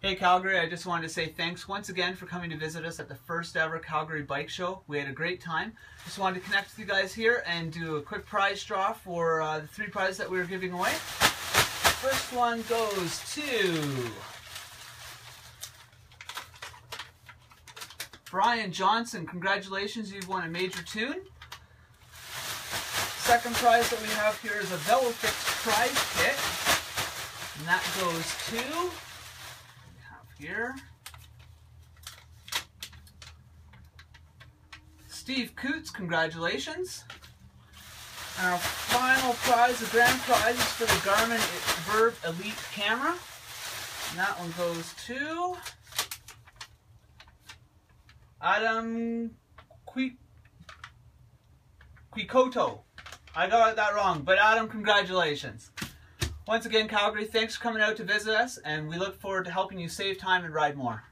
Hey Calgary, I just wanted to say thanks once again for coming to visit us at the first ever Calgary Bike Show. We had a great time. Just wanted to connect with you guys here and do a quick prize draw for the three prizes that we were giving away. First one goes to Brian Johnson. Congratulations, you've won a major tune. Second prize that we have here is a Velofix prize kit, and that goes to Steve Coots, congratulations. And our final prize, the grand prize, is for the Garmin Verve Elite camera. And that one goes to Adam Quicoto. I got that wrong, but Adam, congratulations. Once again, Calgary, thanks for coming out to visit us, and we look forward to helping you save time and ride more.